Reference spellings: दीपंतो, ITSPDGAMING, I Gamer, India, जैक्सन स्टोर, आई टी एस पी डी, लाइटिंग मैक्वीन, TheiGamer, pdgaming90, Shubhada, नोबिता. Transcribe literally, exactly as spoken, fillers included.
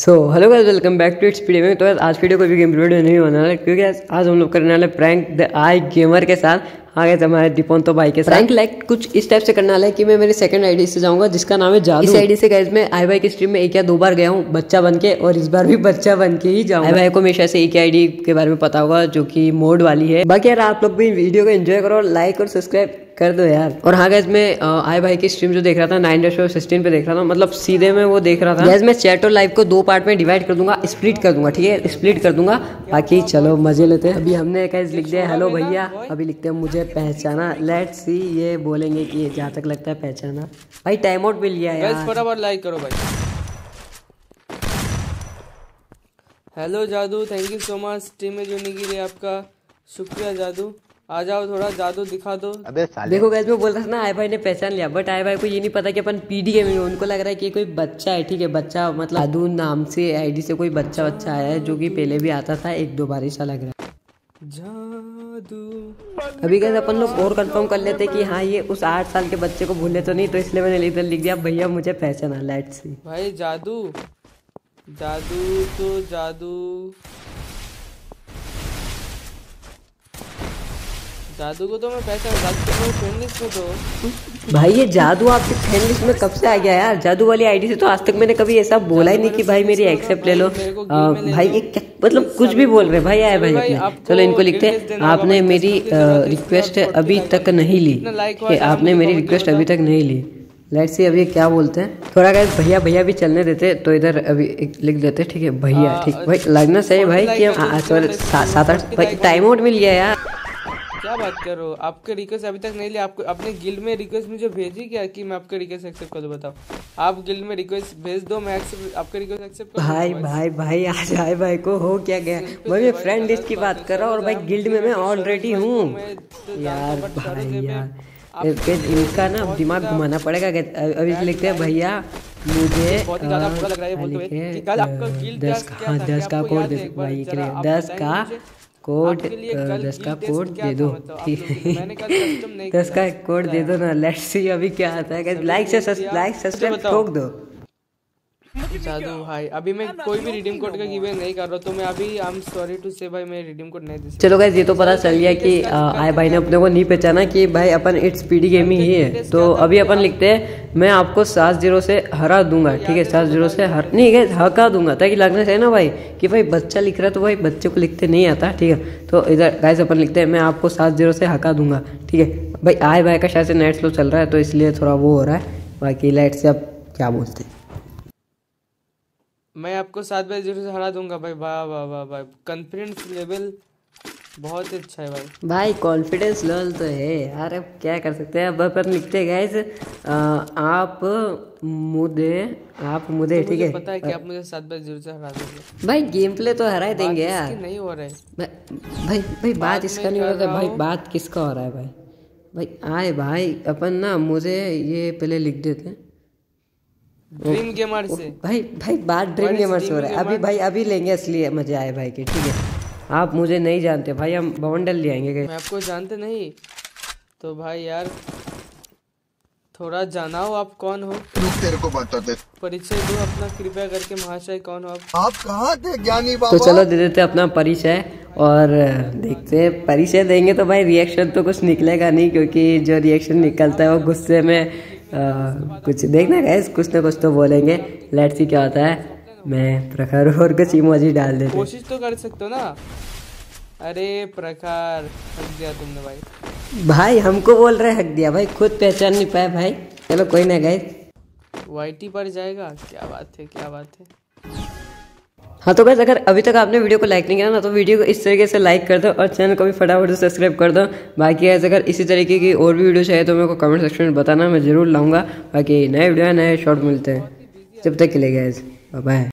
So hello guys, welcome back to आई टी एस पी डी gaming. तो आज video कोई भी game video नहीं होने वाला, क्योंकि आज हम लोग करने वाले प्रैंक द आई गेमर के साथ। हाँ गाइस, हमारे दीपंतो भाई के साथ प्रैंक लाइक कुछ इस टाइप से करने वाला है कि मैं मेरी सेकंड आईडी से जाऊंगा जिसका नाम है जादू। इस आईडी से गाइस मैं आई भाई की स्ट्रीम में एक या दो बार गया हूँ बच्चा बन के, और इस बार भी बच्चा बन के ही जाऊंगा। आई भाई को हमेशा से एक आईडी के बारे में पता होगा जो कि मोड वाली है। बाकी यार आप लोग भी वीडियो को एंजॉय करो, लाइक और सब्सक्राइब कर दो यार। और हाँ गाइस, मैं आई भाई की स्ट्रीम जो देख रहा था नाइन डैश सिक्सटीन पे देख रहा था, मतलब सीधे में वो देख रहा था। गाइस मैं चैट और लाइव को दो पार्ट में डिवाइड कर दूंगा, स्प्लिट कर दूंगा, ठीक है, स्प्लिट कर दूंगा। बाकी चलो मजे लेते हैं। अभी हमने गाइस लिख दिया हेलो भैया, अभी लिखते हैं मुझे पहचाना। लेट्स सी ये बोलेंगे कि जहाँ तक लगता है पहचाना। भाई टाइम आउट भी लिया यार, फटाफट लाइक करो भाई। हेलो जादू, thank you so much team में जुड़ने के लिए, आपका शुक्रिया जादू। आ जाओ, थोड़ा जादू दिखा दो। अबे साले देखो गाइस, मैं बोल रहा था ना आई भाई ने पहचान लिया, बट आई भाई को ये नहीं पता कि अपन पीडी गेमिंग, उनको लग रहा है कि कोई बच्चा है, ठीक है, बच्चा मतलब जादू नाम से आईडी से कोई बच्चा बच्चा आया है जो कि पहले भी आता था एक दो बार, ऐसा लग रहा है जादू। अभी गाइस अपन लोग और कंफर्म कर लेते कि हाँ ये उस आठ साल के बच्चे को भूले तो नहीं, तो इसलिए मैंने इधर लिख दिया भैया मुझे पहचाना। लेट्स सी भाई जादू जादू तो जादू जादू को तो मैं पैसा तो भाई ये जादू आपके फ्रेंड लिस्ट में कब से आ गया यार? जादू वाली आईडी से तो आज तक मैंने कभी ऐसा बोला ही नहीं कि भाई मेरी एक्सेप्ट ले लो। भाई ये मतलब कुछ भी बोल रहे भाई आए भाई अपने। चलो इनको लिखते हैं, आपने मेरी रिक्वेस्ट अभी तक नहीं ली, आपने मेरी रिक्वेस्ट अभी तक नहीं ली। लेट्स सी अभी क्या बोलते हैं, थोड़ा गाइस भैया भैया भी चलने देते, तो इधर अभी लिख देते, ठीक है भैया, ठीक भाई लगना सही भाई कि सात आठ टाइम आउट मिल गया यार। क्या बात करो, आपके रिक्वेस्ट अभी तक नहीं लिया, आपको अपने गिल्ड में रिक्वेस्ट मुझे भेजी क्या कि मैं आपके रिक्वेस्ट एक्सेप्ट कर दूं? बताओ, आप गिल्ड में रिक्वेस्ट भेज दो, मैं एक्सेप्ट आपके रिक्वेस्ट एक्सेप्ट कर दूं। भाई भाई भाई आज आए भाई को हो क्या गया भाई, मैं फ्रेंड लिस्ट की बात कर रहा हूं और भाई गिल्ड में मैं ऑलरेडी हूं यार। भाई यार इनका ना दिमाग घुमाना पड़ेगा। अभी लिखते हैं भैया मुझे बहुत ज़्यादा बुरा लग रहा है, बोलते हुए कि कल आपका गिल्ड दस का दस का कोड दे दो भाई, दस का कोड दस का कोड दे दो, ठीक है दस का कोड दे दो ना। लेट्स सी अभी क्या आता है, लाइक से लाइक सब्सक्राइब ठोक दो जादू भाई। अभी मैं कोई भी रिडीम कोड का गिव अवे नहीं कर रहा, तो मैं अभी आई एम सॉरी टू से भाई मैं रिडीम कोड नहीं दे सकता। चलो गाइस ये तो पता चल गया कि आई भाई ने अपने को नहीं पहचाना कि भाई अपन इट्स पीडी गेमिंग ही है। तो अभी अपन लिखते हैं मैं आपको सात जीरो से हरा दूंगा, ठीक है, सात जीरो से हर नहीं गाइस हका दूंगा, ताकि लगना चाहिए ना भाई कि भाई बच्चा लिख रहा है तो भाई बच्चे को लिखते नहीं आता, ठीक है। तो इधर गाइस अपन लिखते हैं मैं आपको सात जीरो से हका दूंगा, ठीक है भाई। आई भाई का शायद से नेट स्लो चल रहा है तो इसलिए थोड़ा वो हो रहा है। बाकी लाइट से अब क्या बोलते हैं, मैं आपको सात बजे जरूर से हरा दूंगा भाई। वाह वाह वाह भाई, कॉन्फिडेंस लेवल बहुत अच्छा है भाई। भाई कॉन्फिडेंस लेवल तो है यार, अब क्या कर सकते हैं। अब अपन लिखते गाइस आप मुझे आप मुझे तो ठीक है, पता है कि आप मुझे सात बजे जरूर से हरा दोगे भाई। गेम प्ले तो हरा ही देंगे यार, नहीं हो रहा है भाई भाई, भाई बात इसका नहीं हो रहा है भाई, बात किसका हो रहा है भाई? भाई आए भाई अपन ना मुझे ये पहले लिख देते हैं ड्रीम गेमर से भाई भाई बात ड्रीम गेमर से हो रहा है अभी भाई, अभी लेंगे इसलिए मजा आए भाई के, ठीक है। आप मुझे नहीं जानते भाई, हम बवंडल ले आएंगे। मैं आपको जानते नहीं तो भाई यार थोड़ा जाना हो आप कौन हो, तेरे को बताते परिचय दो अपना कृपया करके महाशय, कौन हो आप? आप कहाँ थे ज्ञानी बाबा? तो चलो दे देते अपना परिचय और देखते हैं, परिचय देंगे तो भाई रिएक्शन तो कुछ निकलेगा नहीं, क्योंकि जो रिएक्शन निकलता है वो गुस्से में आ, कुछ देखना गाइस, कुछ ना कुछ तो बोलेंगे। लेट्स सी क्या होता है, मैं प्रखर और कुछ इमोजी डाल देते, कोशिश तो कर सकते हो ना। अरे प्रखर हक दिया तुमने भाई, भाई हमको बोल रहे हक दिया भाई, खुद पहचान नहीं पाए भाई। चलो कोई ना गाइस, वाईटी पर जाएगा, क्या बात है क्या बात है। हाँ तो गाइस अगर अभी तक आपने वीडियो को लाइक नहीं किया ना, तो वीडियो को इस तरीके से लाइक कर दो और चैनल को भी फटाफट से सब्सक्राइब कर दो। बाकी गाइस अगर इसी तरीके की और भी वीडियो चाहिए तो मेरे को कमेंट सेक्शन में बताना, मैं जरूर लाऊंगा। बाकी नए वीडियो नए शॉर्ट मिलते हैं, जब तक के लिए गाइस बाय बाय।